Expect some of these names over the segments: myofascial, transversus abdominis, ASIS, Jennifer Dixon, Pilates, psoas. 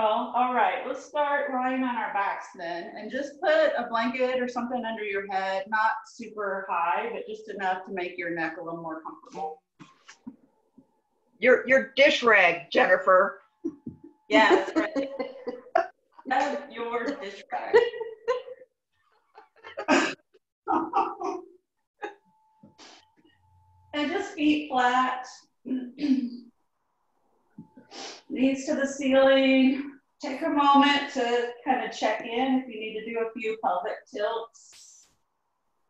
Oh, all right. Let's start lying on our backs then, and just put a blanket or something under your head, not super high, but just enough to make your neck a little more comfortable. Your dish rag, Jennifer. Yes, yeah, right. That's your dish rag. And just feet flat. Knees to the ceiling. Take a moment to kind of check in if you need to do a few pelvic tilts.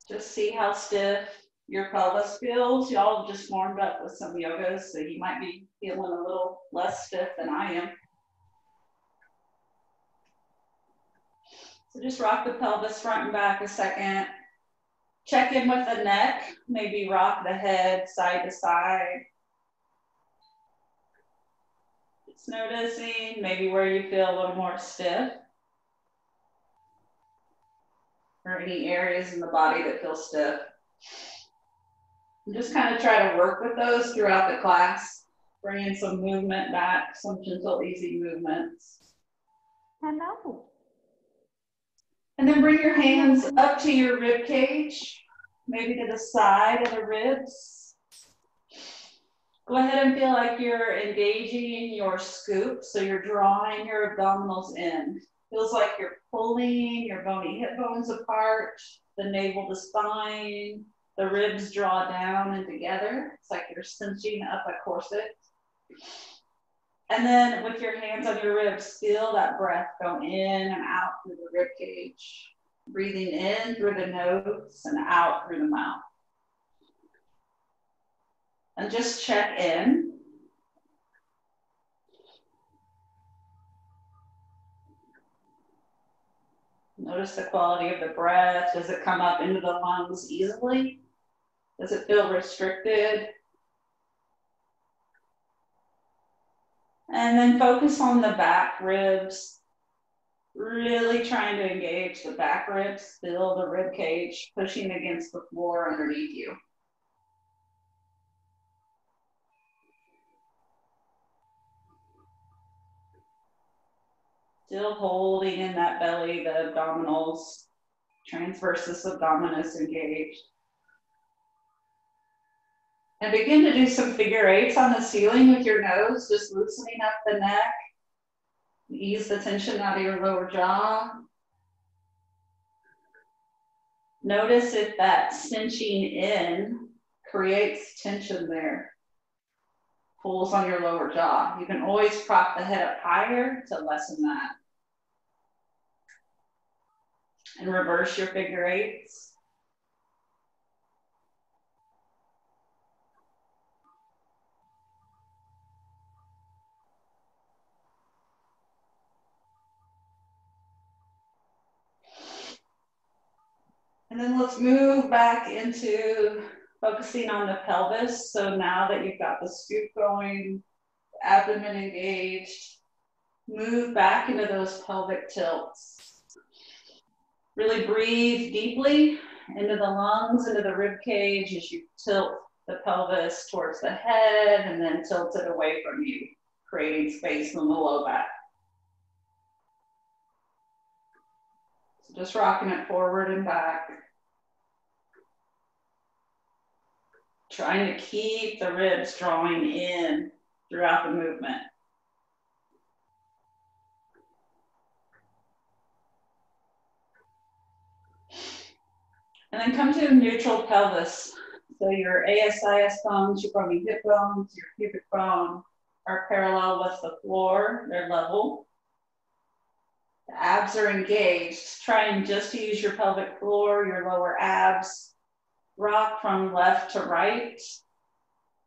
Just see how stiff your pelvis feels. Y'all just warmed up with some yogas, so you might be feeling a little less stiff than I am. So just rock the pelvis front and back a second. Check in with the neck. Maybe rock the head side to side. Noticing maybe where you feel a little more stiff or any areas in the body that feel stiff. And just kind of try to work with those throughout the class, bringing some movement back, some gentle, easy movements. Hello. And then bring your hands up to your rib cage, maybe to the side of the ribs. Go ahead and feel like you're engaging your scoop, so you're drawing your abdominals in. Feels like you're pulling your bony hip bones apart, the navel to spine, the ribs draw down and together. It's like you're cinching up a corset. And then with your hands on your ribs, feel that breath go in and out through the rib cage. Breathing in through the nose and out through the mouth. And just check in. Notice the quality of the breath. Does it come up into the lungs easily? Does it feel restricted? And then focus on the back ribs. Really trying to engage the back ribs. Feel the rib cage pushing against the floor underneath you. Still holding in that belly, the abdominals, transversus abdominis engaged. And begin to do some figure eights on the ceiling with your nose, just loosening up the neck, ease the tension out of your lower jaw. Notice if that cinching in creates tension there. Pulls on your lower jaw. You can always prop the head up higher to lessen that. And reverse your figure eights. And then let's move back into focusing on the pelvis. So now that you've got the scoop going, the abdomen engaged, move back into those pelvic tilts. Really breathe deeply into the lungs, into the rib cage as you tilt the pelvis towards the head and then tilt it away from you, creating space in the low back. So just rocking it forward and back. Trying to keep the ribs drawing in throughout the movement. And then come to a neutral pelvis. So your ASIS bones, your bony hip bones, your pubic bone are parallel with the floor, they're level. The abs are engaged. Trying just to use your pelvic floor, your lower abs. Rock from left to right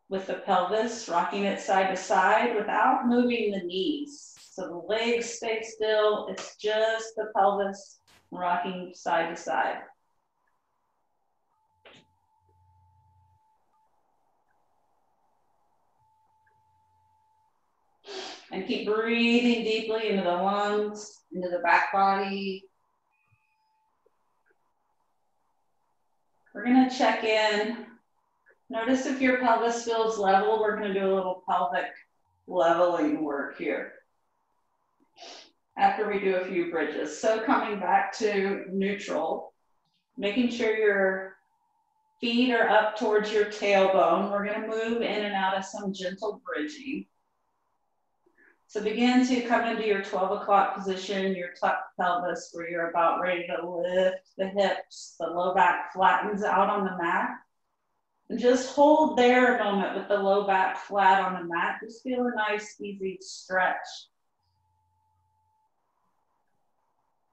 with the pelvis, rocking it side to side without moving the knees. So the legs stay still, it's just the pelvis rocking side to side. And keep breathing deeply into the lungs, into the back body. We're going to check in. Notice if your pelvis feels level, we're going to do a little pelvic leveling work here. to redo a few bridges. So coming back to neutral, making sure your feet are up towards your tailbone. We're gonna move in and out of some gentle bridging. So begin to come into your 12 o'clock position, your tucked pelvis, where you're about ready to lift the hips, the low back flattens out on the mat. And just hold there a moment with the low back flat on the mat. Just feel a nice, easy stretch.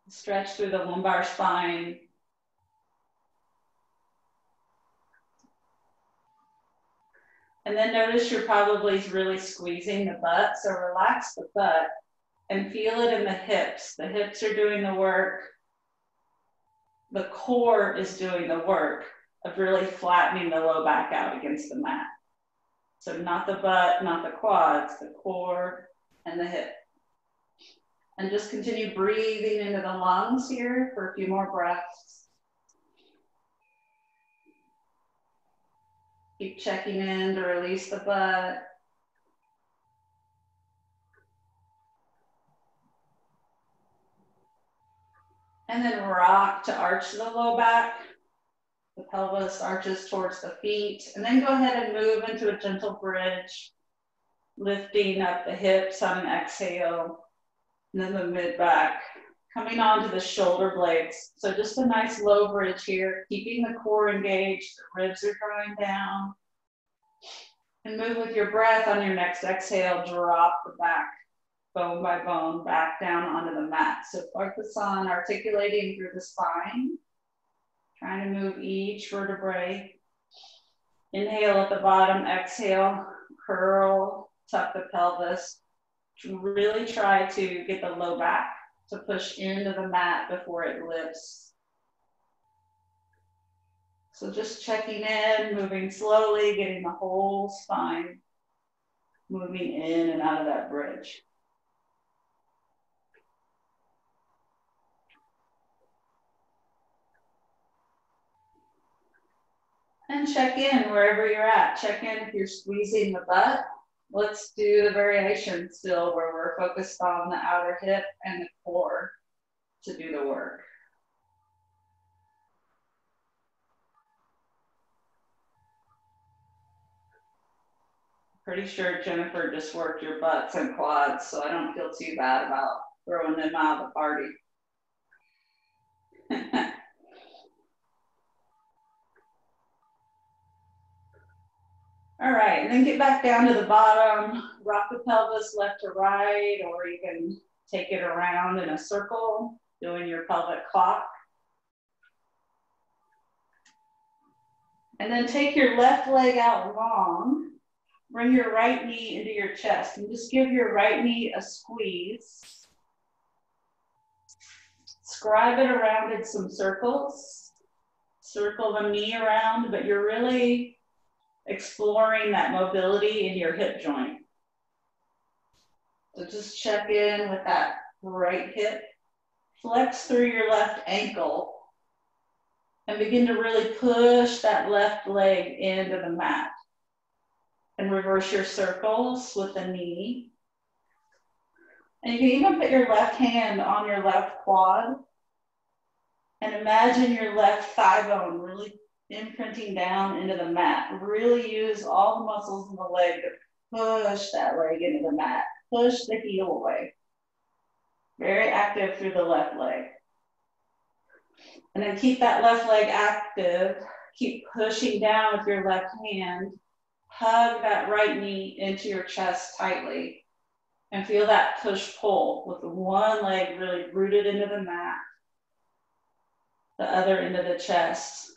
Stretch through the lumbar spine. And then notice you're probably really squeezing the butt. So relax the butt and feel it in the hips. The hips are doing the work. The core is doing the work of really flattening the low back out against the mat. So not the butt, not the quads, the core and the hip. And just continue breathing into the lungs here for a few more breaths. Keep checking in to release the butt. And then rock to arch the low back. The pelvis arches towards the feet. And then go ahead and move into a gentle bridge, lifting up the hips on an exhale. And then the mid back, coming onto the shoulder blades. So just a nice low bridge here, keeping the core engaged, the ribs are drawing down. And move with your breath on your next exhale, drop the back, bone by bone, back down onto the mat. So focus on articulating through the spine, trying to move each vertebrae. Inhale at the bottom, exhale, curl, tuck the pelvis. Really try to get the low back to push into the mat before it lifts. So just checking in, moving slowly, getting the whole spine moving in and out of that bridge. And check in wherever you're at. Check in if you're squeezing the butt. Let's do the variation still where we're focused on the outer hip and the core to do the work. Pretty sure Jennifer just worked your butts and quads, so I don't feel too bad about throwing them out of the party. All right, and then get back down to the bottom, rock the pelvis left to right, or you can take it around in a circle, doing your pelvic clock. And then take your left leg out long, bring your right knee into your chest, and just give your right knee a squeeze. Scribe it around in some circles. Circle the knee around, but you're really exploring that mobility in your hip joint. So just check in with that right hip. Flex through your left ankle and begin to really push that left leg into the mat. And reverse your circles with the knee. And you can even put your left hand on your left quad and imagine your left thigh bone really imprinting down into the mat. Really use all the muscles in the leg to push that leg into the mat. Push the heel away. Very active through the left leg. And then keep that left leg active. Keep pushing down with your left hand. Hug that right knee into your chest tightly. And feel that push-pull with one leg really rooted into the mat. The other into the chest.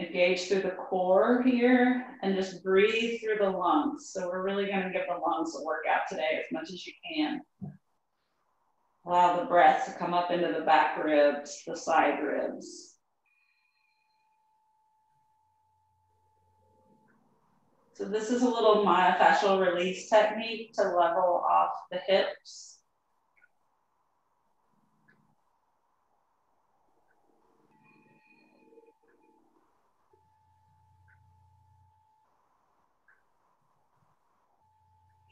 Engage through the core here and just breathe through the lungs. So we're really going to give the lungs a workout today as much as you can. Allow the breath to come up into the back ribs, the side ribs. So this is a little myofascial release technique to level off the hips.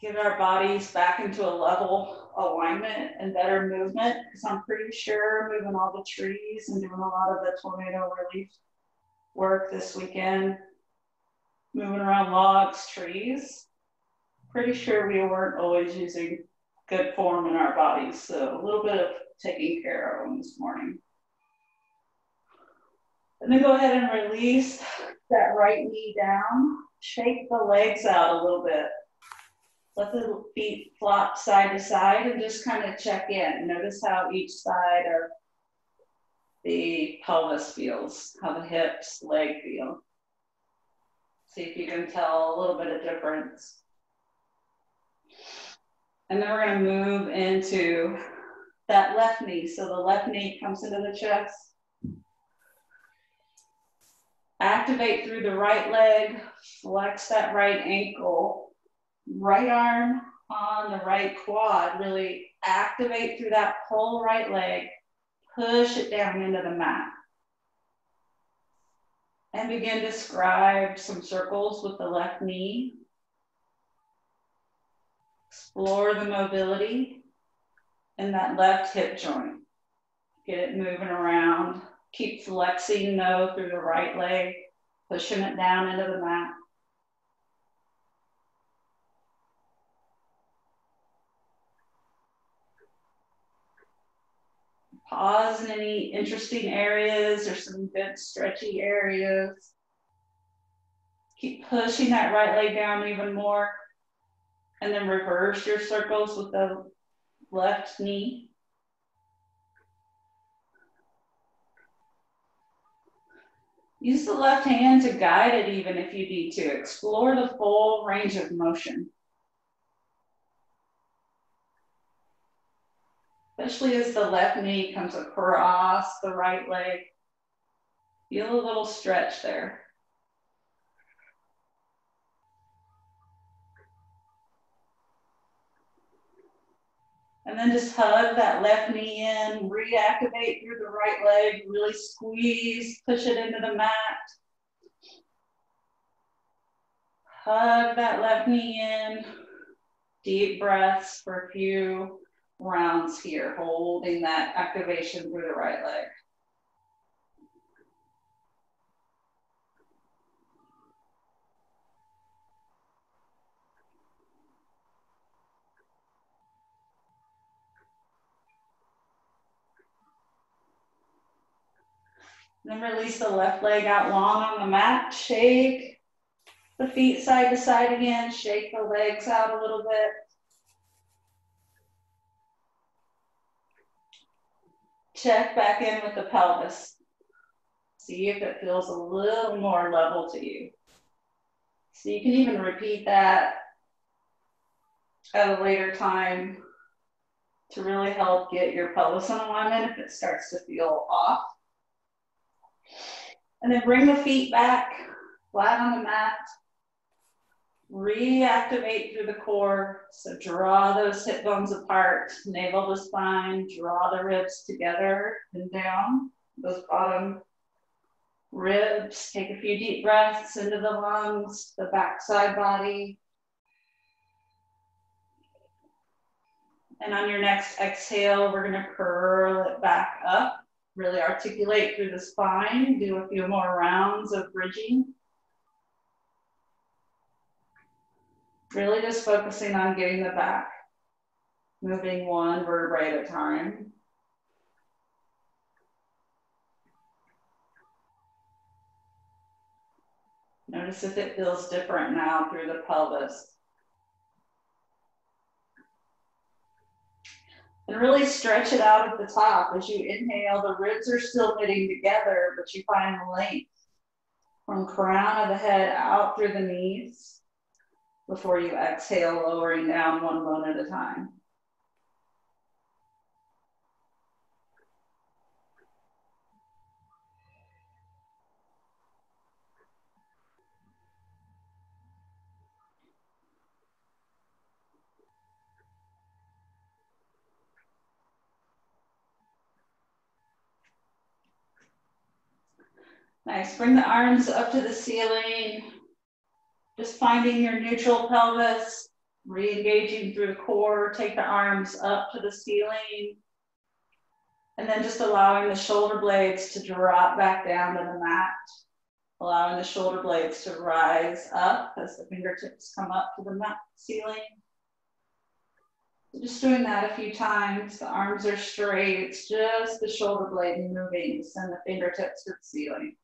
get our bodies back into a level alignment and better movement, because I'm pretty sure moving all the trees and doing a lot of the tornado relief work this weekend, moving around logs, trees, pretty sure we weren't always using good form in our bodies. So a little bit of taking care of them this morning. And then go ahead and release that right knee down. Shake the legs out a little bit. Let the feet flop side to side and just kind of check in. Notice how each side of the pelvis feels, how the hips, leg feel. See if you can tell a little bit of difference. And then we're going to move into that left knee. So the left knee comes into the chest. Activate through the right leg, flex that right ankle, right arm on the right quad, really activate through that whole right leg, push it down into the mat. And begin to scribe some circles with the left knee. Explore the mobility in that left hip joint. Get it moving around. Keep flexing though through the right leg, pushing it down into the mat. Pause in any interesting areas or some good stretchy areas. Keep pushing that right leg down even more, and then reverse your circles with the left knee. Use the left hand to guide it even if you need to. Explore the full range of motion. Especially as the left knee comes across the right leg. Feel a little stretch there. And then just hug that left knee in, reactivate through the right leg, really squeeze, push it into the mat. Hug that left knee in, deep breaths for a few rounds here, holding that activation through the right leg. Then release the left leg out long on the mat. Shake the feet side to side again. Shake the legs out a little bit. Check back in with the pelvis. See if it feels a little more level to you. So you can even repeat that at a later time to really help get your pelvis in alignment if it starts to feel off. And then bring the feet back, flat on the mat. Reactivate through the core. So draw those hip bones apart, navel to spine, draw the ribs together and down. Those bottom ribs. Take a few deep breaths into the lungs, the backside body. And on your next exhale, we're going to curl it back up. Really articulate through the spine. Do a few more rounds of bridging. Really just focusing on getting the back, moving one vertebrae at a time. Notice if it feels different now through the pelvis. And really stretch it out at the top. As you inhale, the ribs are still knitting together, but you find length from crown of the head out through the knees before you exhale, lowering down one bone at a time. Nice, bring the arms up to the ceiling, just finding your neutral pelvis, Re-engaging through core, take the arms up to the ceiling. And then just allowing the shoulder blades to drop back down to the mat. Allowing the shoulder blades to rise up as the fingertips come up to the mat ceiling. Just doing that a few times. The arms are straight. It's just the shoulder blade moving. Send the fingertips to the ceiling.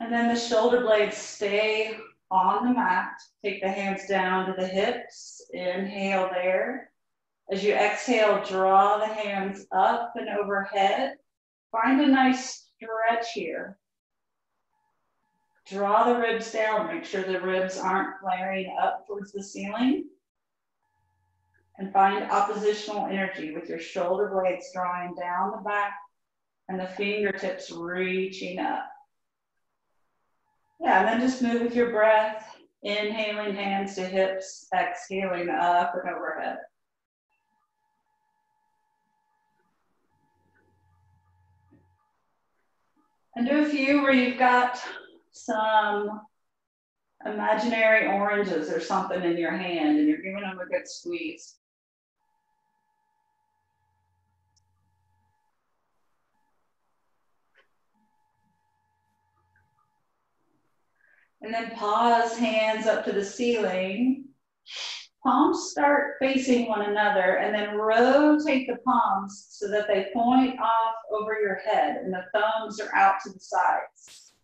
And then the shoulder blades stay on the mat. Take the hands down to the hips. Inhale there. As you exhale, draw the hands up and overhead. Find a nice stretch here. Draw the ribs down. Make sure the ribs aren't flaring up towards the ceiling. And find oppositional energy with your shoulder blades drawing down the back and the fingertips reaching up. Yeah, and then just move with your breath, inhaling hands to hips, exhaling up and overhead. And do a few where you've got some imaginary oranges or something in your hand and you're giving them a good squeeze. And then pause, hands up to the ceiling. Palms start facing one another and then rotate the palms so that they point off over your head and the thumbs are out to the sides.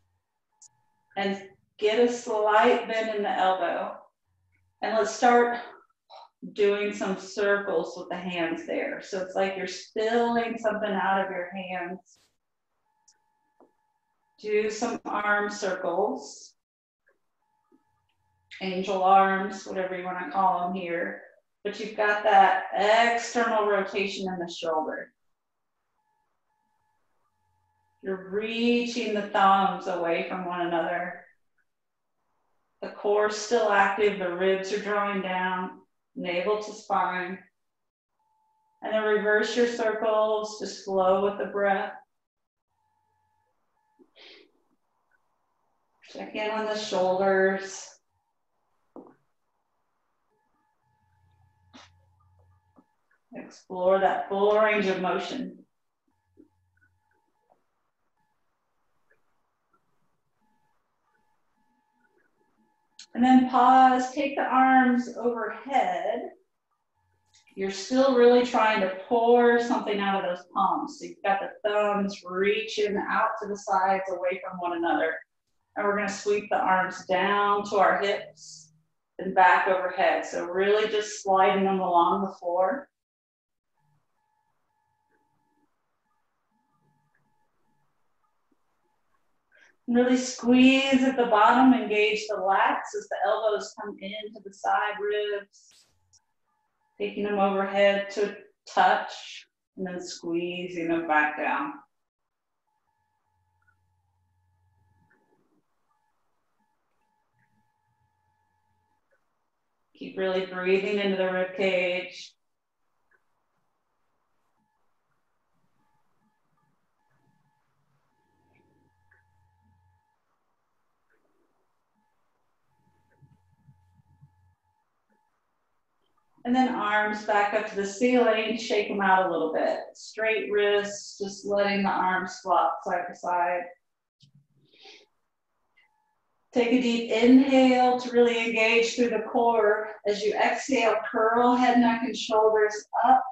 And get a slight bend in the elbow. And let's start doing some circles with the hands there. So it's like you're spilling something out of your hands. Do some arm circles. Angel arms, whatever you want to call them here, but you've got that external rotation in the shoulder. You're reaching the thumbs away from one another. The core's still active, the ribs are drawing down, navel to spine. And then reverse your circles, just flow with the breath. Check in on the shoulders. Explore that full range of motion. And then pause, take the arms overhead. You're still really trying to pour something out of those palms. So you've got the thumbs reaching out to the sides away from one another. And we're going to sweep the arms down to our hips and back overhead. So really just sliding them along the floor. Really squeeze at the bottom, engage the lats as the elbows come into the side ribs. Taking them overhead to touch and then squeezing them back down. Keep really breathing into the ribcage. And then arms back up to the ceiling, shake them out a little bit. Straight wrists, just letting the arms flop side to side. Take a deep inhale to really engage through the core. As you exhale, curl head, neck, and shoulders up.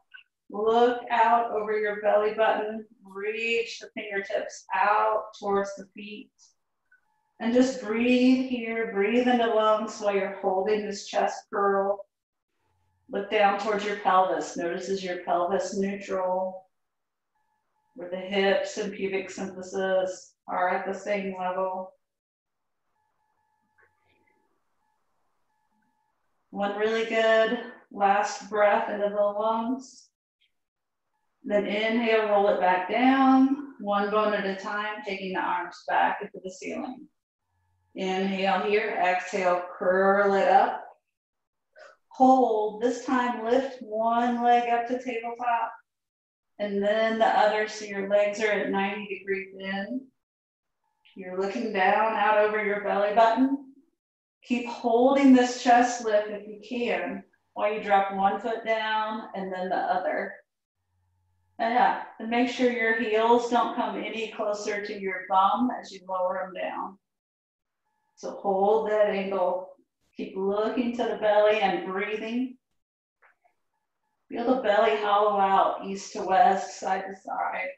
Look out over your belly button. Reach the fingertips out towards the feet. And just breathe here. Breathe into lungs while you're holding this chest curl. Look down towards your pelvis. Notice is your pelvis neutral, where the hips and pubic symphysis are at the same level. One really good last breath into the lungs. Then inhale, roll it back down, one bone at a time, taking the arms back into the ceiling. Inhale here, exhale, curl it up. Hold, this time lift one leg up to tabletop. and then the other, so your legs are at 90 degree bend. You're looking down out over your belly button. Keep holding this chest lift if you can while you drop one foot down and then the other. And up, and make sure your heels don't come any closer to your bum as you lower them down. So hold that angle. Keep looking to the belly and breathing. Feel the belly hollow out, east to west, side to side.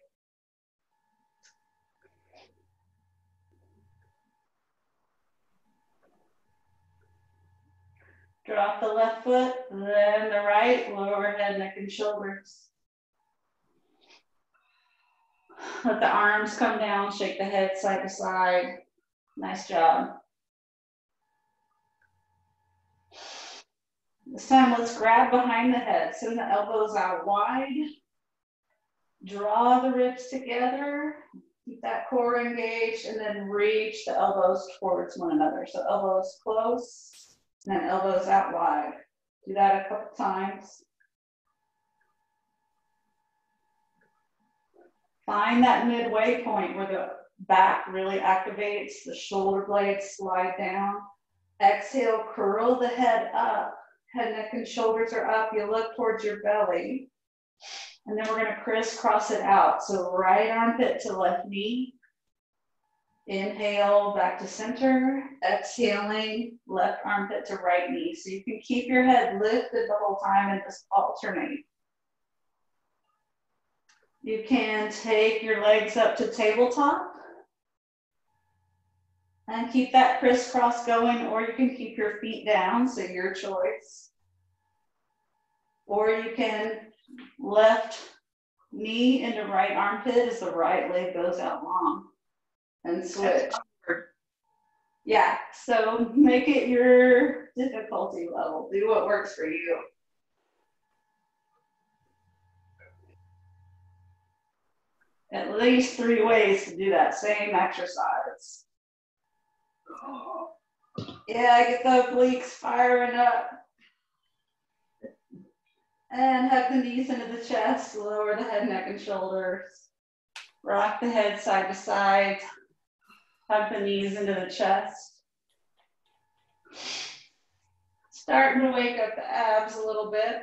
Drop the left foot, then the right, lower head, neck, and shoulders. Let the arms come down, shake the head side to side. Nice job. This time, let's grab behind the head. Send the elbows out wide. Draw the ribs together. Keep that core engaged, and then reach the elbows towards one another. So elbows close. And then elbows out wide. Do that a couple times. Find that midway point where the back really activates, the shoulder blades slide down. Exhale, curl the head up. Head, neck, and shoulders are up. You look towards your belly. And then we're going to crisscross it out. So right armpit to left knee. Inhale, back to center, exhaling, left armpit to right knee. So you can keep your head lifted the whole time and just alternate. You can take your legs up to tabletop and keep that crisscross going, or you can keep your feet down, so your choice. Or you can left knee into right armpit as the right leg goes out long. And switch. Yeah, so make it your difficulty level. Do what works for you. At least 3 ways to do that same exercise. Yeah, get the obliques firing up. And hug the knees into the chest, lower the head, neck, and shoulders. Rock the head side to side. Hug the knees into the chest. Starting to wake up the abs a little bit.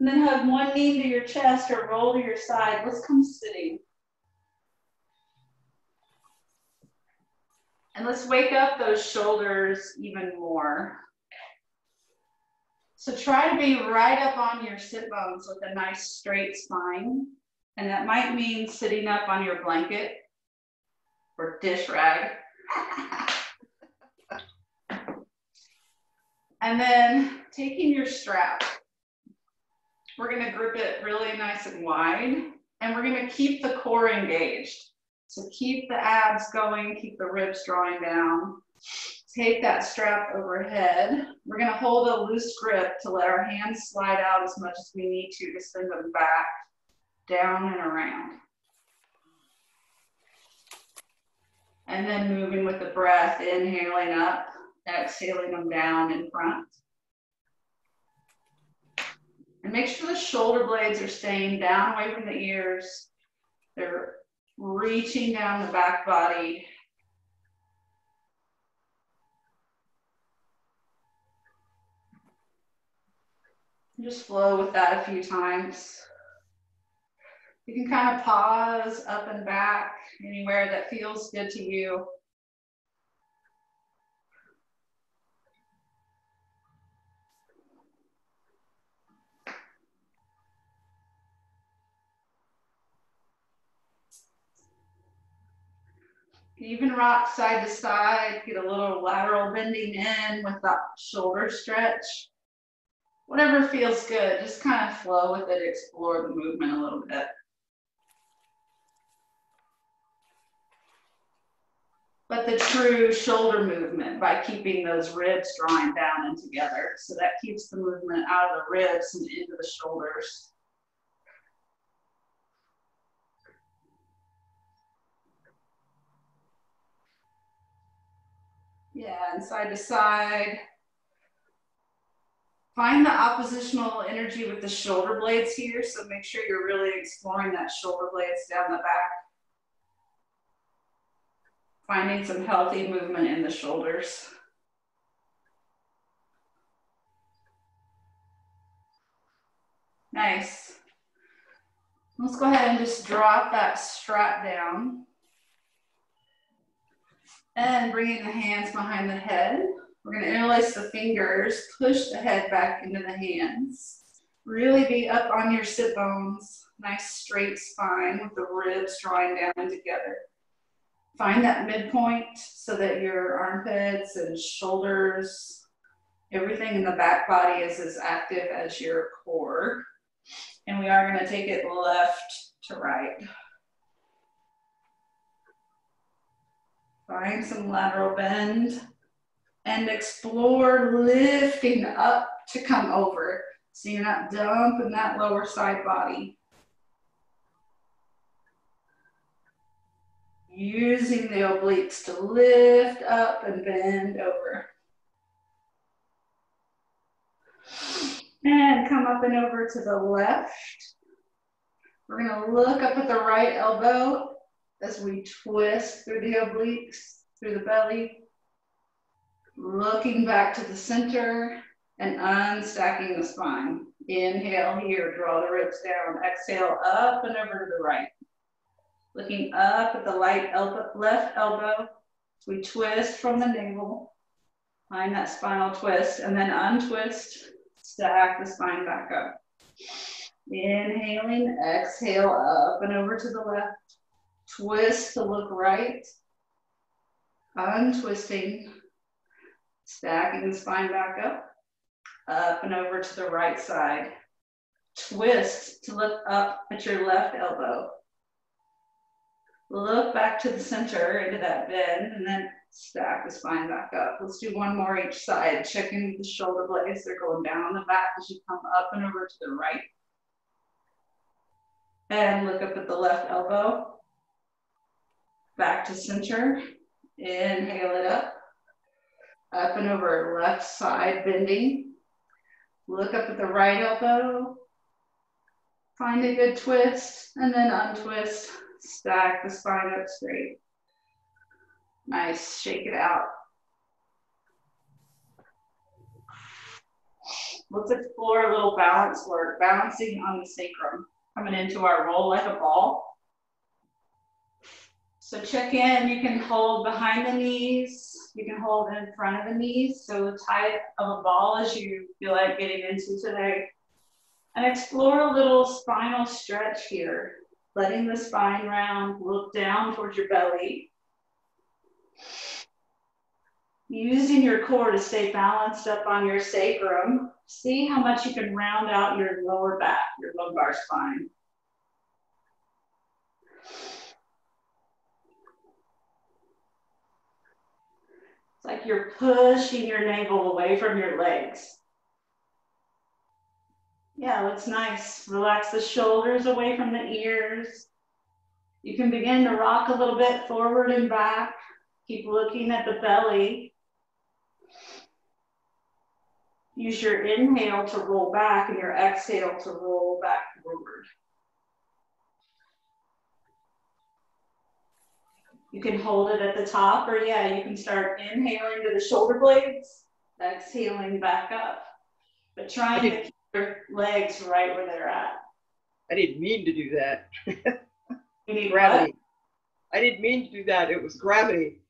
And then hug one knee to your chest or roll to your side. Let's come sitting. And let's wake up those shoulders even more. So try to be right up on your sit bones with a nice straight spine. And that might mean sitting up on your blanket or dish rag. And then taking your strap, we're gonna grip it really nice and wide, and we're gonna keep the core engaged. So keep the abs going, keep the ribs drawing down. Take that strap overhead. We're going to hold a loose grip to let our hands slide out as much as we need to send them back, down and around. And then moving with the breath, inhaling up, exhaling them down in front. And make sure the shoulder blades are staying down away from the ears. They're reaching down the back body. Just flow with that a few times. You can kind of pause up and back anywhere that feels good to you. Even rock side to side, get a little lateral bending in with that shoulder stretch. Whatever feels good, just kind of flow with it, explore the movement a little bit. But the true shoulder movement by keeping those ribs drawing down and together. So that keeps the movement out of the ribs and into the shoulders. Yeah, and side to side. Find the oppositional energy with the shoulder blades here. So make sure you're really exploring that shoulder blades down the back. Finding some healthy movement in the shoulders. Nice. Let's go ahead and just drop that strap down. And bringing the hands behind the head. We're going to interlace the fingers, push the head back into the hands. Really be up on your sit bones, nice straight spine with the ribs drawing down together. Find that midpoint so that your armpits and shoulders, everything in the back body is as active as your core. And we are going to take it left to right. Find some lateral bend. And explore lifting up to come over. So you're not dumping that lower side body. Using the obliques to lift up and bend over. And come up and over to the left. We're going to look up at the right elbow as we twist through the obliques, through the belly. Looking back to the center and unstacking the spine. Inhale here, draw the ribs down. Exhale up and over to the right. Looking up at the left elbow. We twist from the navel. Find that spinal twist and then untwist. Stack the spine back up. Inhaling, exhale up and over to the left. Twist to look right. Untwisting. Stacking the spine back up, up and over to the right side. Twist to look up at your left elbow. Look back to the center into that bend and then stack the spine back up. Let's do one more each side. Checking the shoulder blades. They're going down on the back as you come up and over to the right. And look up at the left elbow. Back to center. Inhale it up. Up and over, left side bending. Look up at the right elbow. Find a good twist and then untwist. Stack the spine up straight. Nice, shake it out. Let's explore a little balance work, balancing on the sacrum. Coming into our roll like a ball. So check in, you can hold behind the knees, you can hold in front of the knees, so tight of a ball as you feel like getting into today. And explore a little spinal stretch here, letting the spine round, look down towards your belly. Using your core to stay balanced up on your sacrum, see how much you can round out your lower back, your lumbar spine. It's like you're pushing your navel away from your legs. Yeah, looks nice. Relax the shoulders away from the ears. You can begin to rock a little bit forward and back. Keep looking at the belly. Use your inhale to roll back and your exhale to roll back forward. You can hold it at the top, or yeah, you can start inhaling to the shoulder blades, exhaling back up, but trying to keep your legs right where they're at. I didn't mean to do that. You need gravity. What? I didn't mean to do that. It was gravity.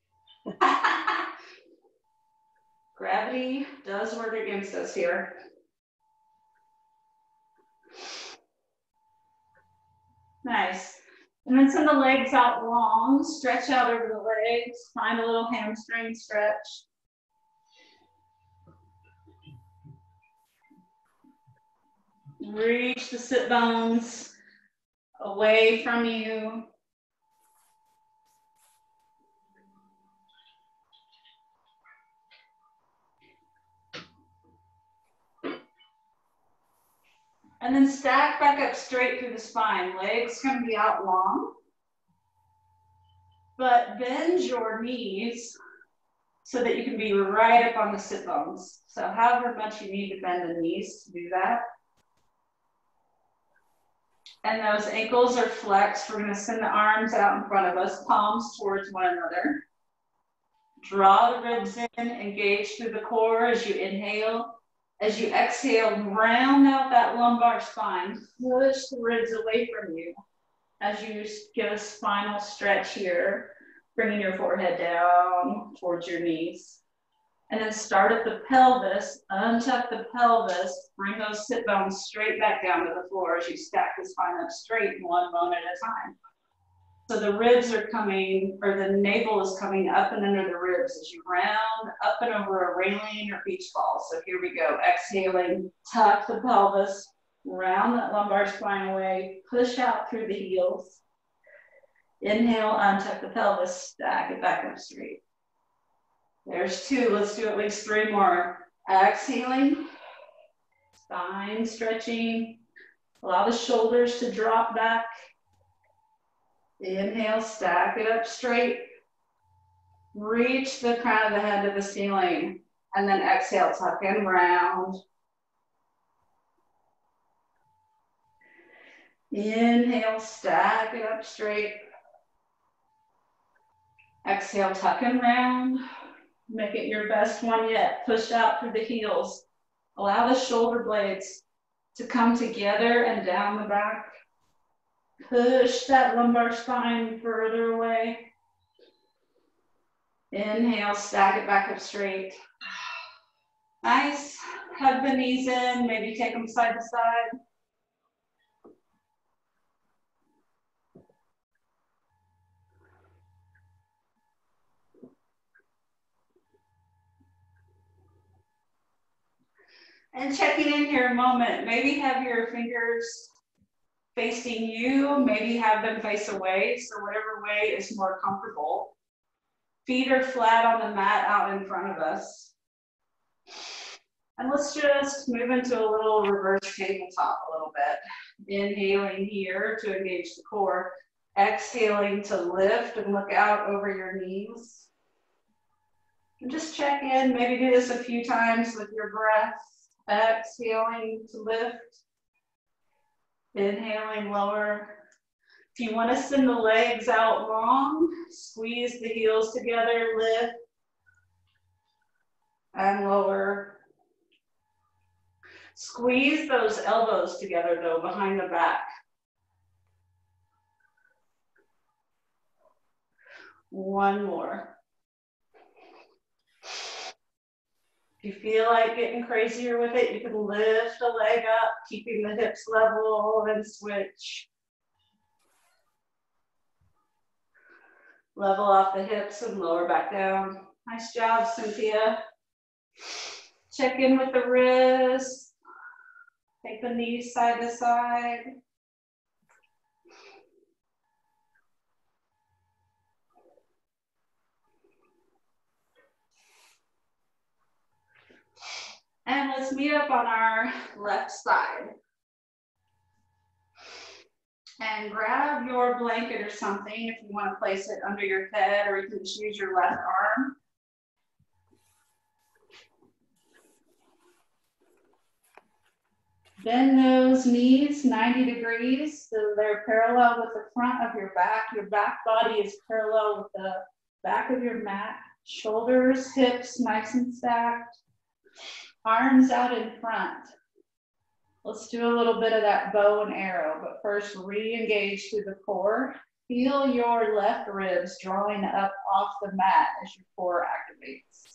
Gravity does work against us here. Nice. And then send the legs out long, stretch out over the legs, find a little hamstring stretch. Reach the sit bones away from you. And then stack back up straight through the spine. Legs can be out long, but bend your knees so that you can be right up on the sit bones. So however much you need to bend the knees to do that. And those ankles are flexed. We're going to send the arms out in front of us, palms towards one another. Draw the ribs in, engage through the core as you inhale. As you exhale, round out that lumbar spine, push the ribs away from you. As you give a spinal stretch here, bringing your forehead down towards your knees. And then start at the pelvis, untuck the pelvis, bring those sit bones straight back down to the floor as you stack the spine up straight one bone at a time. So the ribs are coming, or the navel is coming up and under the ribs as you round up and over a railing or beach ball. So here we go, exhaling, tuck the pelvis, round that lumbar spine away, push out through the heels. Inhale, untuck the pelvis, stack it back up straight. There's two, let's do at least three more. Exhaling, spine stretching, allow the shoulders to drop back. Inhale, stack it up straight. Reach the crown of the head to the ceiling. And then exhale, tuck in, round. Inhale, stack it up straight. Exhale, tuck and round. Make it your best one yet. Push out through the heels. Allow the shoulder blades to come together and down the back. Push that lumbar spine further away. Inhale, stack it back up straight. Nice. Hug the knees in, maybe take them side to side. And checking in here a moment, maybe have your fingers facing you, maybe have them face away, so whatever way is more comfortable. Feet are flat on the mat out in front of us. And let's just move into a little reverse tabletop a little bit. Inhaling here to engage the core. Exhaling to lift and look out over your knees. And just check in, maybe do this a few times with your breath. Exhaling to lift, inhaling lower. If you want to send the legs out long, squeeze the heels together, lift and lower. Squeeze those elbows together though, behind the back. One more. If you feel like getting crazier with it, you can lift a leg up, keeping the hips level, and switch. Level off the hips and lower back down. Nice job, Cynthia. Check in with the wrists. Take the knees side to side. And let's meet up on our left side. And grab your blanket or something if you want to place it under your head, or you can just use your left arm. Bend those knees 90 degrees so they're parallel with the front of your back. Your back body is parallel with the back of your mat. Shoulders, hips, nice and stacked. Arms out in front. Let's do a little bit of that bow and arrow, but first re-engage through the core. Feel your left ribs drawing up off the mat as your core activates.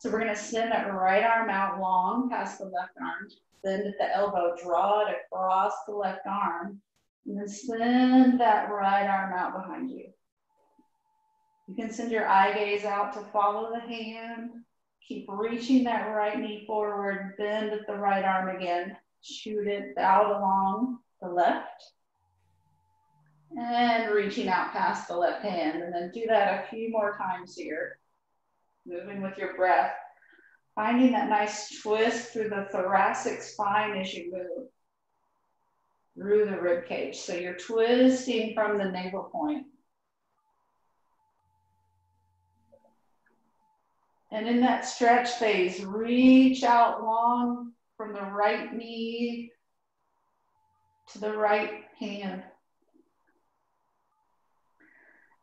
So we're going to send that right arm out long past the left arm. Bend at the elbow, draw it across the left arm, and then send that right arm out behind you. You can send your eye gaze out to follow the hand. Keep reaching that right knee forward, bend at the right arm again. Shoot it out along the left. And reaching out past the left hand. And then do that a few more times here. Moving with your breath. Finding that nice twist through the thoracic spine as you move. Through the rib cage. So you're twisting from the navel point. And in that stretch phase, reach out long from the right knee to the right hand.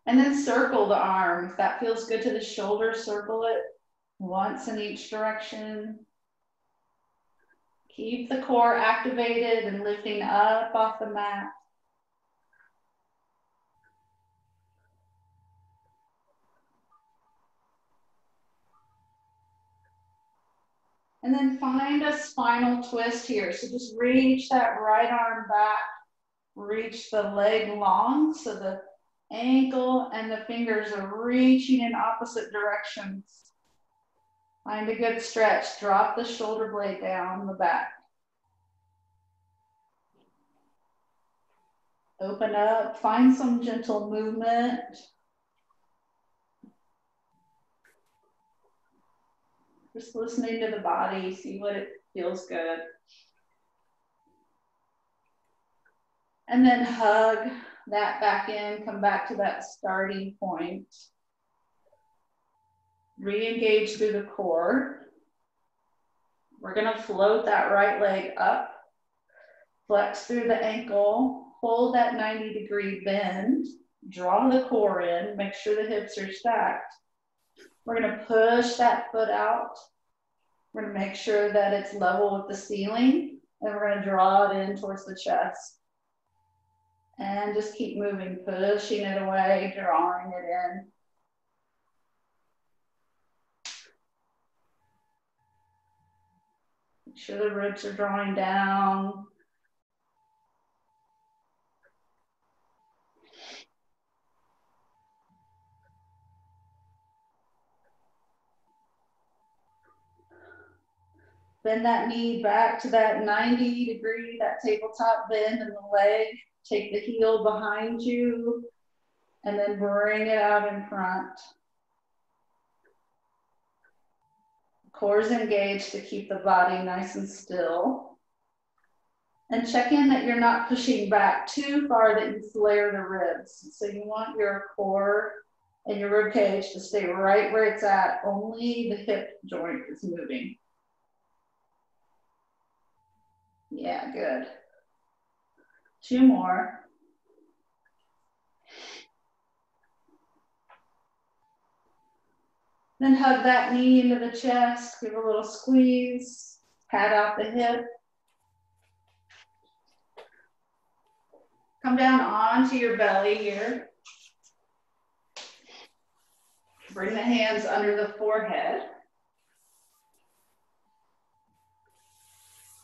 And then circle the arms. That feels good to the shoulder. Circle it once in each direction. Keep the core activated and lifting up off the mat. And then find a spinal twist here. So just reach that right arm back, reach the leg long so the ankle and the fingers are reaching in opposite directions. Find a good stretch, drop the shoulder blade down the back. Open up, find some gentle movement. Just listening to the body, see what it feels good. And then hug that back in, come back to that starting point. Re-engage through the core. We're gonna float that right leg up, flex through the ankle, hold that 90-degree bend, draw the core in, make sure the hips are stacked. We're gonna push that foot out. We're gonna make sure that it's level with the ceiling, and we're gonna draw it in towards the chest. And just keep moving, pushing it away, drawing it in. Make sure the ribs are drawing down. Bend that knee back to that 90-degree, that tabletop bend in the leg. Take the heel behind you and then bring it out in front. Core's engaged to keep the body nice and still. And check in that you're not pushing back too far that you flare the ribs. So you want your core and your rib cage to stay right where it's at. Only the hip joint is moving. Yeah, good. Two more. Then hug that knee into the chest, give a little squeeze, pat out the hip. Come down onto your belly here. Bring the hands under the forehead.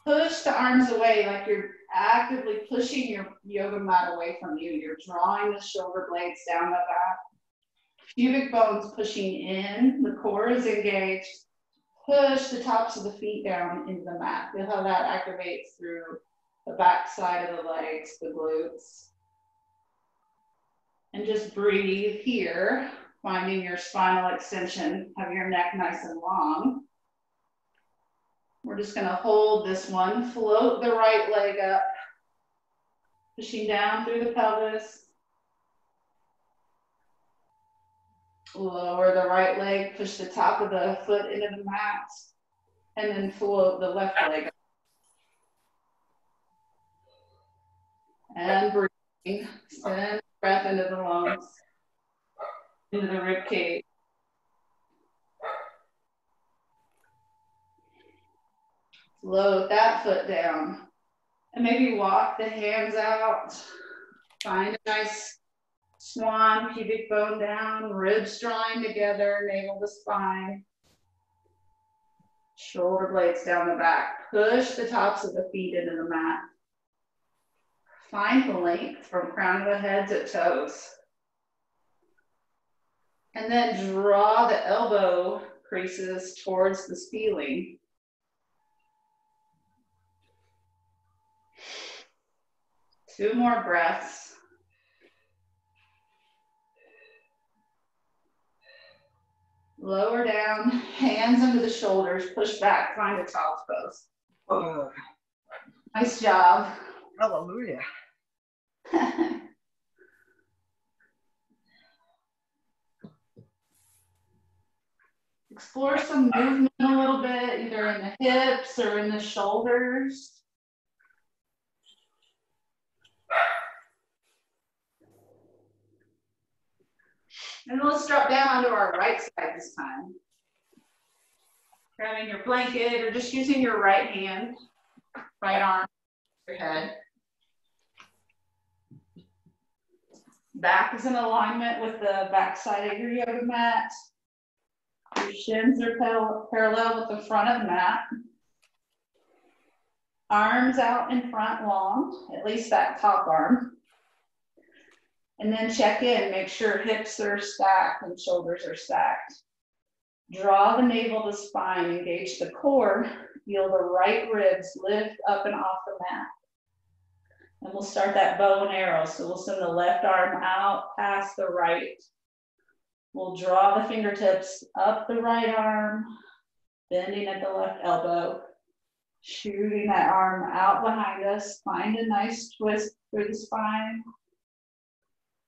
Push the arms away like you're actively pushing your yoga mat away from you. You're drawing the shoulder blades down the back. Pubic bones pushing in. The core is engaged. Push the tops of the feet down into the mat. Feel how that activates through the back side of the legs, the glutes. And just breathe here, finding your spinal extension. Have your neck nice and long. We're just gonna hold this one, float the right leg up, pushing down through the pelvis. Lower the right leg, push the top of the foot into the mat, and then float the left leg up. And breathe, send breath into the lungs, into the ribcage. Load that foot down and maybe walk the hands out. Find a nice swan, pubic bone down, ribs drawing together, navel to spine. Shoulder blades down the back. Push the tops of the feet into the mat. Find the length from crown of the head to toes. And then draw the elbow creases towards the ceiling. Two more breaths. Lower down, hands under the shoulders, push back, find a child's pose. Oh. Nice job. Hallelujah. explore some movement a little bit, either in the hips or in the shoulders. And let's drop down onto our right side this time. Grabbing your blanket or just using your right hand, right arm, your head. Back is in alignment with the back side of your yoga mat. Your shins are parallel with the front of the mat. Arms out in front long, at least that top arm. And then check in, make sure hips are stacked and shoulders are stacked. Draw the navel to spine, engage the core, feel the right ribs lift up and off the mat. And we'll start that bow and arrow. So we'll send the left arm out past the right. We'll draw the fingertips up the right arm, bending at the left elbow, shooting that arm out behind us. Find a nice twist through the spine.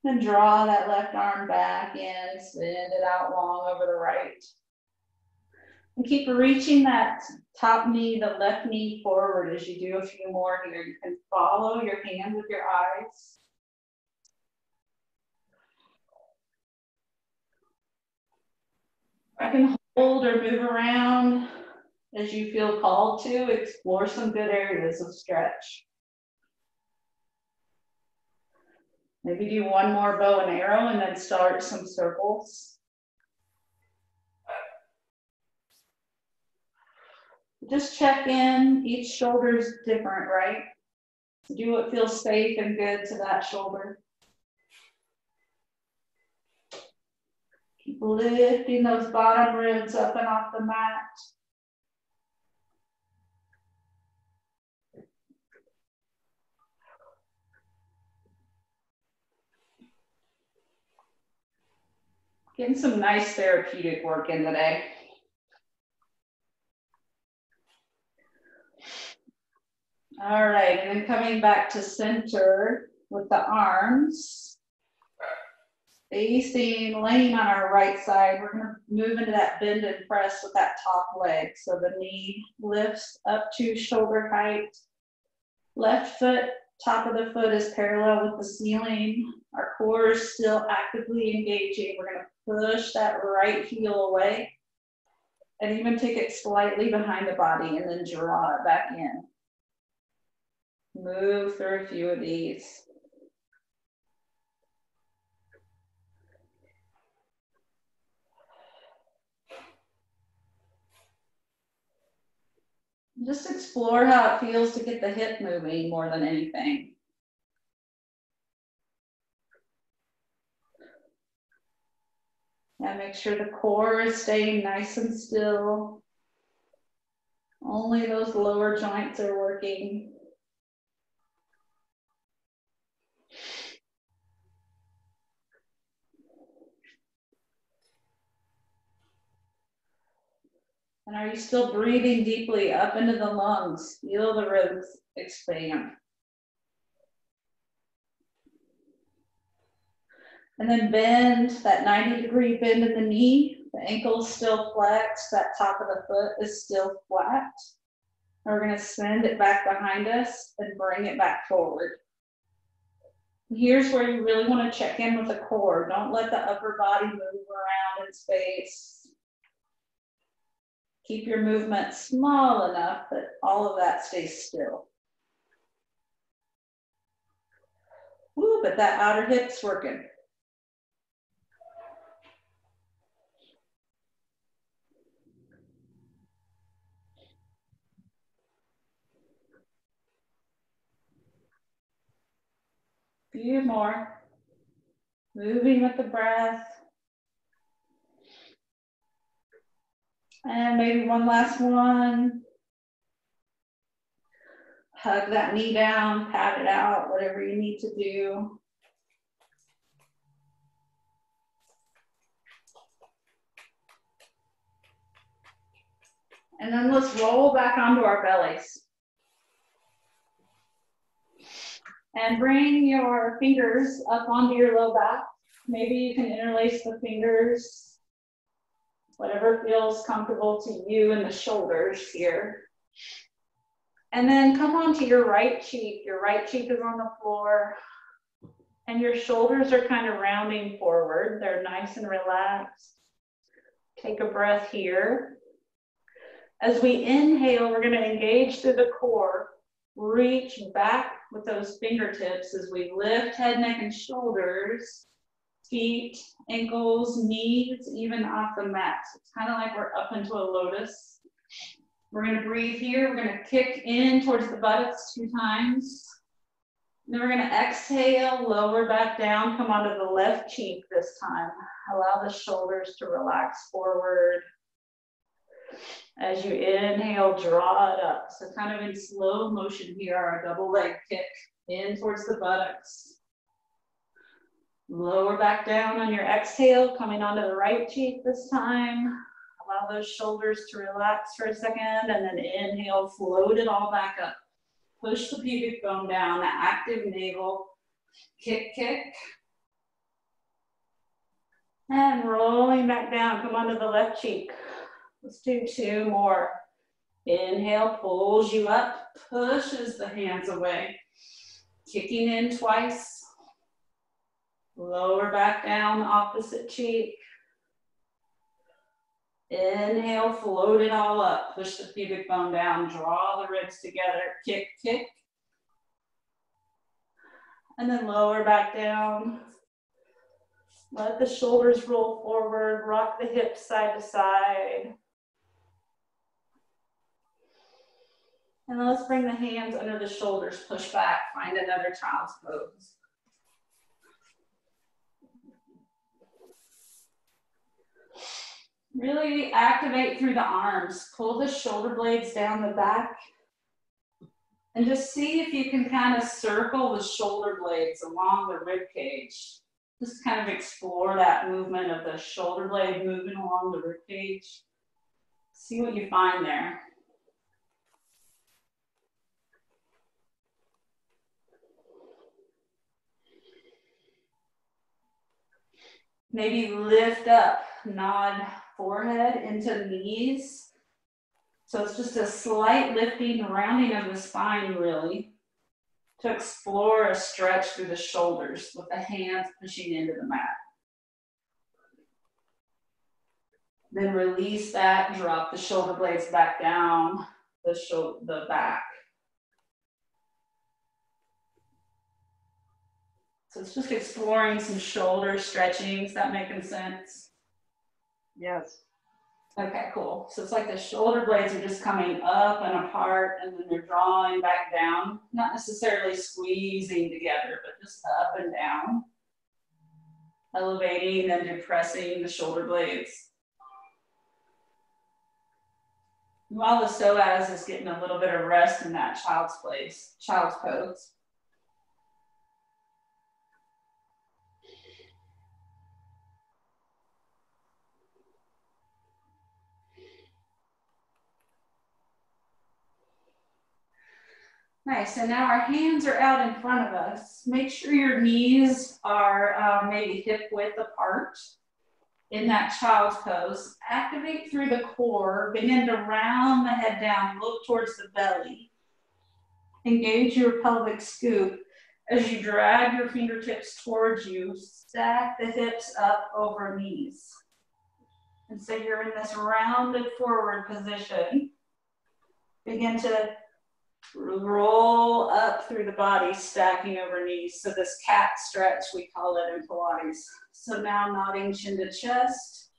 And draw that left arm back in, send it out long over the right. And keep reaching that top knee, the left knee forward as you do a few more here. You can follow your hand with your eyes. I can hold or move around as you feel called to. Explore some good areas of stretch. Maybe do one more bow and arrow and then start some circles. Just check in, each shoulder is different, right? Do what feels safe and good to that shoulder. Keep lifting those bottom ribs up and off the mat. Getting some nice therapeutic work in today. All right, and then coming back to center with the arms. Facing, laying on our right side, we're gonna move into that bend and press with that top leg. So the knee lifts up to shoulder height. Left foot, top of the foot is parallel with the ceiling. Our core is still actively engaging. We're gonna push that right heel away and even take it slightly behind the body and then draw it back in. Move through a few of these. Just explore how it feels to get the hip moving more than anything. And make sure the core is staying nice and still. Only those lower joints are working. And are you still breathing deeply up into the lungs? Feel the ribs expand. And then bend, that 90-degree bend in the knee. The ankle's still flexed, that top of the foot is still flat. And we're gonna send it back behind us and bring it back forward. And here's where you really wanna check in with the core. Don't let the upper body move around in space. Keep your movement small enough that all of that stays still. Ooh, but that outer hip's working. Few more, moving with the breath. And maybe one last one. Hug that knee down, pat it out, whatever you need to do. And then let's roll back onto our bellies. And bring your fingers up onto your low back. Maybe you can interlace the fingers. whatever feels comfortable to you in the shoulders here. And then come onto your right cheek. Your right cheek is on the floor and your shoulders are kind of rounding forward. They're nice and relaxed. Take a breath here. As we inhale, we're going to engage through the core. Reach back with those fingertips as we lift head, neck, and shoulders, feet, ankles, knees, even off the mat. So it's kind of like we're up into a lotus. We're going to breathe here. We're going to kick in towards the buttocks 2 times. And then we're going to exhale, lower back down, come onto the left cheek this time. Allow the shoulders to relax forward. As you inhale, draw it up. So kind of in slow motion here, our double leg kick in towards the buttocks. Lower back down on your exhale, coming onto the right cheek this time. Allow those shoulders to relax for a second, and then inhale, float it all back up. Push the pubic bone down, the active navel, kick, kick. And rolling back down, come onto the left cheek. Let's do 2 more. Inhale, pulls you up, pushes the hands away. Kicking in 2. Lower back down, opposite cheek. Inhale, float it all up. Push the pubic bone down, draw the ribs together, kick, kick. And then lower back down. Let the shoulders roll forward, rock the hips side to side. And let's bring the hands under the shoulders, push back, find another child's pose. Really activate through the arms. Pull the shoulder blades down the back. And just see if you can kind of circle the shoulder blades along the rib cage. Just kind of explore that movement of the shoulder blade moving along the rib cage. See what you find there. Maybe lift up, nod forehead into knees. So it's just a slight lifting, rounding of the spine really, to explore a stretch through the shoulders with the hands pushing into the mat. Then release that, drop the shoulder blades back down, the back. So it's just exploring some shoulder stretching. Is that making sense? Yes. Okay, cool. So it's like the shoulder blades are just coming up and apart, and then you're drawing back down, not necessarily squeezing together, but just up and down, elevating and depressing the shoulder blades. And while the psoas is getting a little bit of rest in that child's pose. Nice, and now our hands are out in front of us. Make sure your knees are maybe hip-width apart in that child's pose. Activate through the core, begin to round the head down, look towards the belly. Engage your pelvic scoop as you drag your fingertips towards you, stack the hips up over knees. And so you're in this rounded forward position. Begin to roll up through the body, stacking over knees. So this cat stretch, we call it in Pilates. So now nodding chin to chest,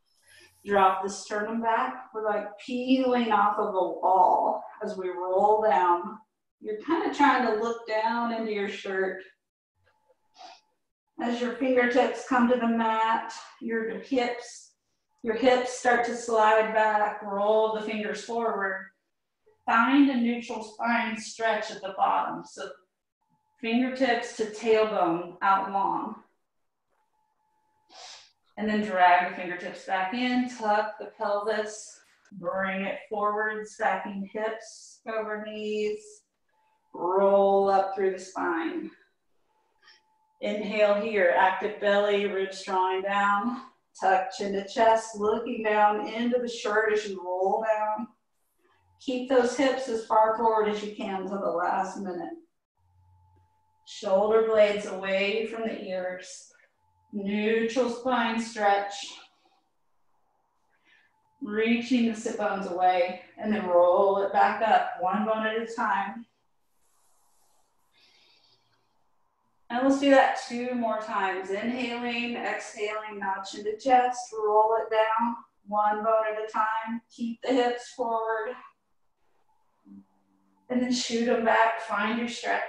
drop the sternum back. We're like peeling off of a wall as we roll down. You're kind of trying to look down into your shirt. As your fingertips come to the mat, your hips start to slide back, roll the fingers forward. Find a neutral spine stretch at the bottom. So fingertips to tailbone out long. And then drag the fingertips back in, tuck the pelvis, bring it forward, stacking hips over knees, roll up through the spine. Inhale here, active belly, ribs drawing down. tuck chin to chest, looking down into the shirt as you roll down. Keep those hips as far forward as you can to the last minute. Shoulder blades away from the ears. Neutral spine stretch. Reaching the sit bones away and then roll it back up, one bone at a time. And let's do that 2 more times. Inhaling, exhaling, notch into chest, roll it down, one bone at a time. Keep the hips forward. And then shoot them back, find your stretch.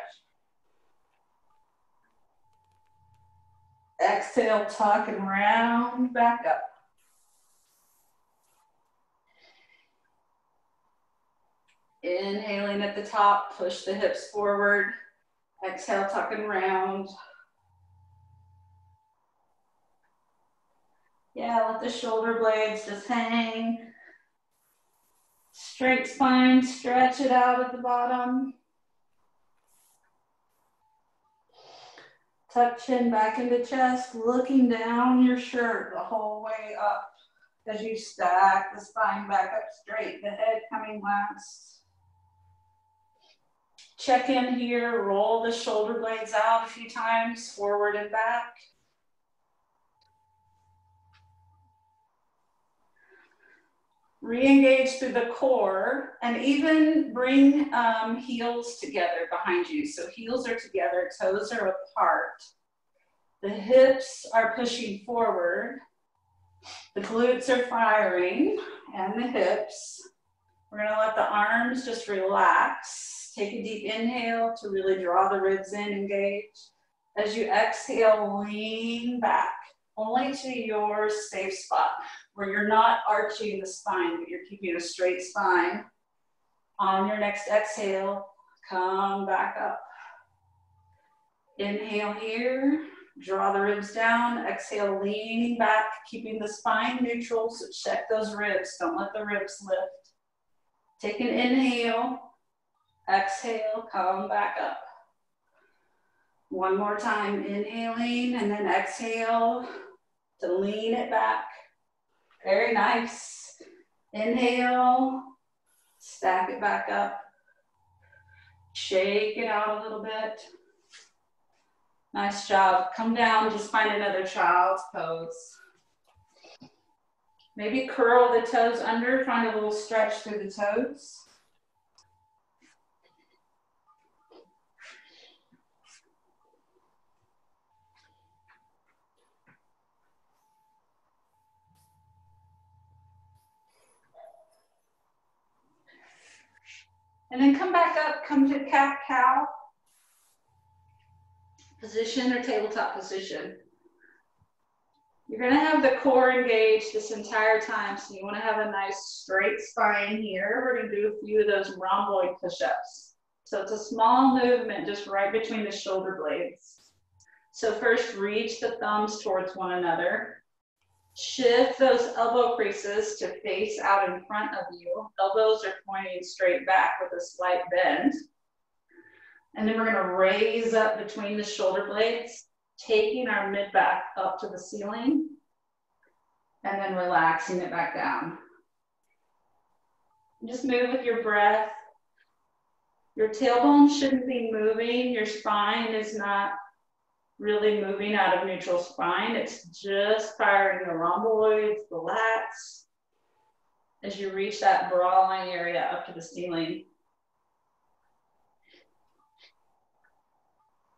Exhale, tuck and round back up. Inhaling at the top, push the hips forward. Exhale, tuck and round. Yeah, let the shoulder blades just hang. Straight spine, stretch it out at the bottom. Tuck chin back into chest, looking down your shirt the whole way up as you stack the spine back up straight, the head coming last. Check in here, roll the shoulder blades out a few times, forward and back. Re-engage through the core and even bring heels together behind you. So heels are together, toes are apart. The hips are pushing forward. The glutes are firing and the hips. We're gonna let the arms just relax. Take a deep inhale to really draw the ribs in, engage. As you exhale, lean back, only to your safe spot where you're not arching the spine, but you're keeping a straight spine. On your next exhale, come back up. Inhale here, draw the ribs down. Exhale, leaning back, keeping the spine neutral, so check those ribs. Don't let the ribs lift. Take an inhale. Exhale, come back up. One more time, inhaling and then exhale to lean it back. Very nice. Inhale, stack it back up. Shake it out a little bit. Nice job. Come down, just find another child's pose. Maybe curl the toes under, find a little stretch through the toes. And then come back up, come to cat-cow position or tabletop position. You're gonna have the core engaged this entire time, so you wanna have a nice straight spine here. We're gonna do a few of those rhomboid push-ups. So it's a small movement just right between the shoulder blades. So first reach the thumbs towards one another. Shift those elbow creases to face out in front of you. Elbows are pointing straight back with a slight bend. And then we're gonna raise up between the shoulder blades, taking our mid back up to the ceiling and then relaxing it back down. Just move with your breath. Your tailbone shouldn't be moving. Your spine is not really moving out of neutral spine. It's just firing the rhomboids, the lats, as you reach that bra line area up to the ceiling.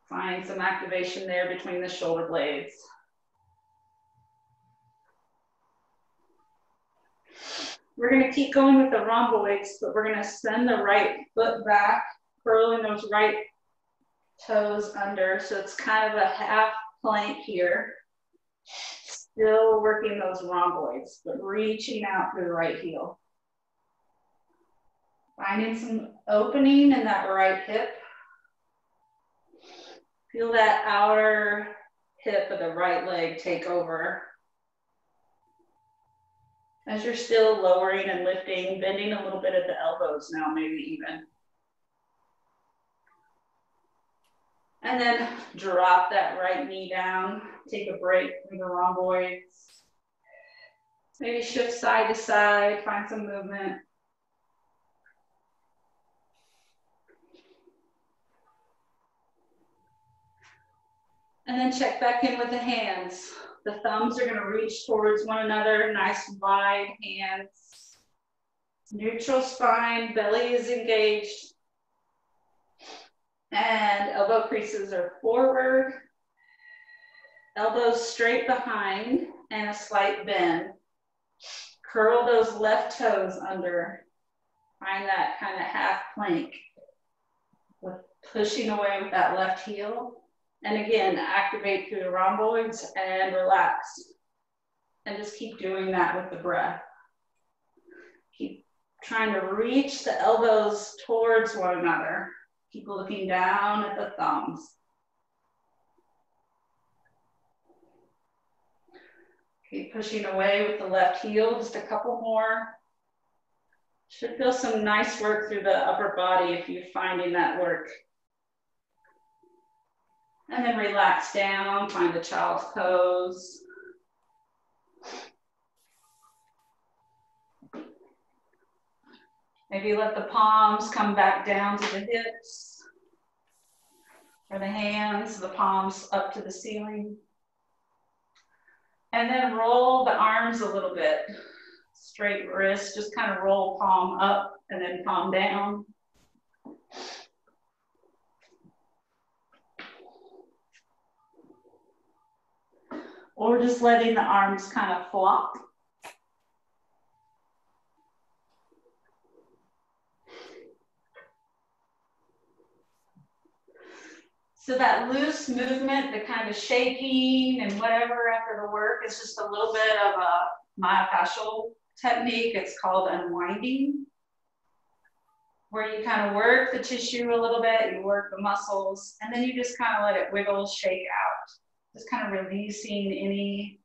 Find some activation there between the shoulder blades. We're gonna keep going with the rhomboids, but we're gonna send the right foot back, curling those right toes under, so it's kind of a half plank here. Still working those rhomboids, but reaching out through the right heel. Finding some opening in that right hip. Feel that outer hip of the right leg take over. As you're still lowering and lifting, bending a little bit at the elbows now, maybe even. And then drop that right knee down. Take a break from the rhomboids. Maybe shift side to side, find some movement. And then check back in with the hands. The thumbs are gonna reach towards one another, nice wide hands. Neutral spine, belly is engaged. And elbow creases are forward. Elbows straight behind and a slight bend. Curl those left toes under. Find that kind of half plank. With pushing away with that left heel. And again, activate through the rhomboids and relax. And just keep doing that with the breath. Keep trying to reach the elbows towards one another. Keep looking down at the thumbs. Keep pushing away with the left heel, just a couple more. Should feel some nice work through the upper body if you're finding that work. And then relax down, find the child's pose. Maybe let the palms come back down to the hips, or the hands, the palms up to the ceiling. And then roll the arms a little bit. Straight wrist, just kind of roll palm up and then palm down. Or just letting the arms kind of flop. So that loose movement, the kind of shaking and whatever after the work is just a little bit of a myofascial technique. It's called unwinding, where you kind of work the tissue a little bit, you work the muscles, and then you just kind of let it wiggle, shake out. Just kind of releasing any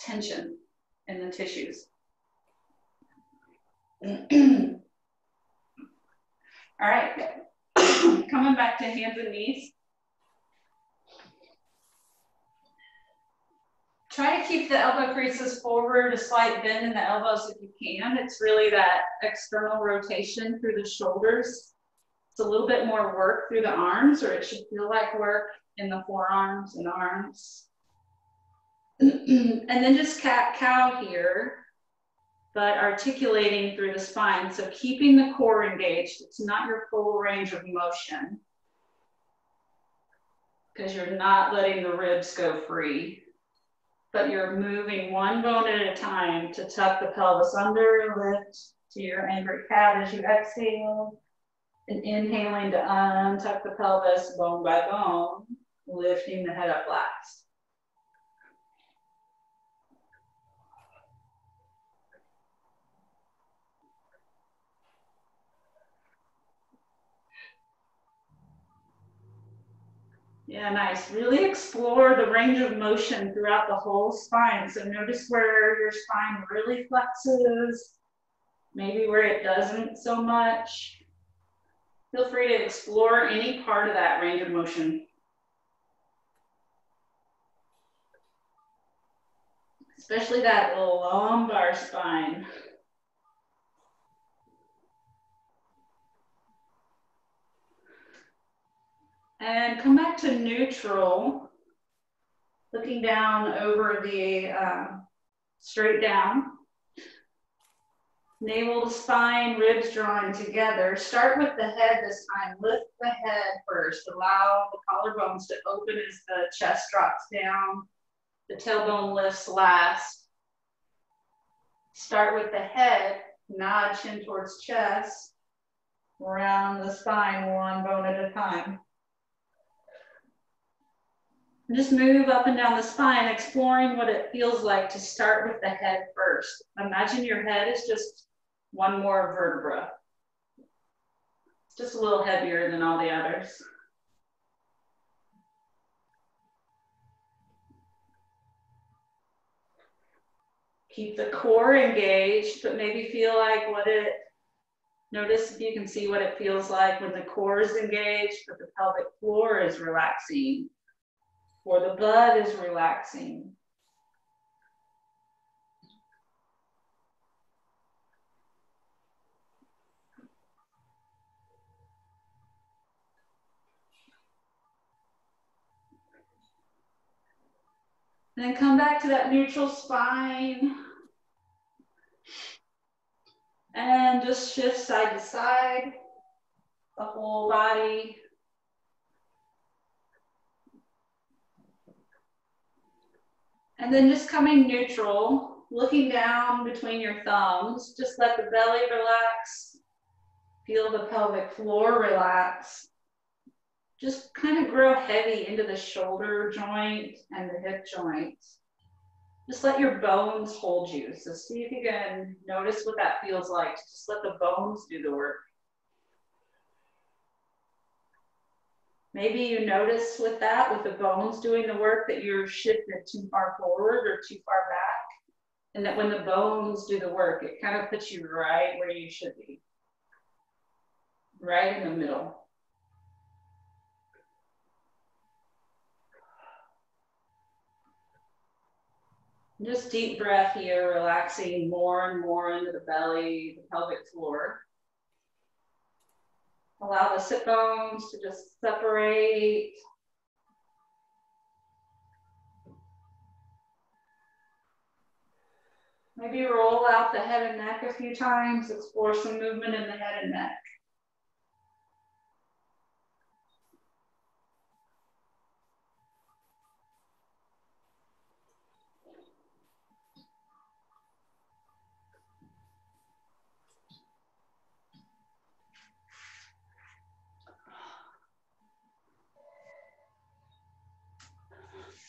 tension in the tissues. All right, coming back to hands and knees. Try to keep the elbow creases forward, a slight bend in the elbows if you can. It's really that external rotation through the shoulders. It's a little bit more work through the arms, or it should feel like work in the forearms and arms. And then just cat-cow here, but articulating through the spine. So keeping the core engaged. It's not your full range of motion because you're not letting the ribs go free, but you're moving one bone at a time to tuck the pelvis under, lift to your angry cat as you exhale, and inhaling to untuck the pelvis bone by bone, lifting the head up last. Yeah, nice. Really explore the range of motion throughout the whole spine. So notice where your spine really flexes, maybe where it doesn't so much. Feel free to explore any part of that range of motion. Especially that little lumbar spine. And come back to neutral, looking down over the straight down. Navel to spine, ribs drawing together. Start with the head this time. Lift the head first. Allow the collarbones to open as the chest drops down. The tailbone lifts last. Start with the head. Nod chin towards chest. Round the spine one bone at a time. And just move up and down the spine, exploring what it feels like to start with the head first. Imagine your head is just one more vertebra. It's just a little heavier than all the others. Keep the core engaged, but maybe feel like notice if you can see what it feels like when the core is engaged, but the pelvic floor is relaxing. Or the blood is relaxing. Then come back to that neutral spine. And just shift side to side, the whole body. And then just coming neutral, looking down between your thumbs. Just let the belly relax. Feel the pelvic floor relax. Just kind of grow heavy into the shoulder joint and the hip joint. Just let your bones hold you. So see if you can notice what that feels like. Just let the bones do the work. Maybe you notice with that, with the bones doing the work, that you're shifted too far forward or too far back. And that when the bones do the work, it kind of puts you right where you should be. Right in the middle. Just deep breath here, relaxing more and more into the belly, the pelvic floor. Allow the sit bones to just separate. Maybe roll out the head and neck a few times, explore some movement in the head and neck.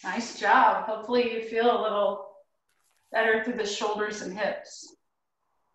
Nice job. Hopefully you feel a little better through the shoulders and hips.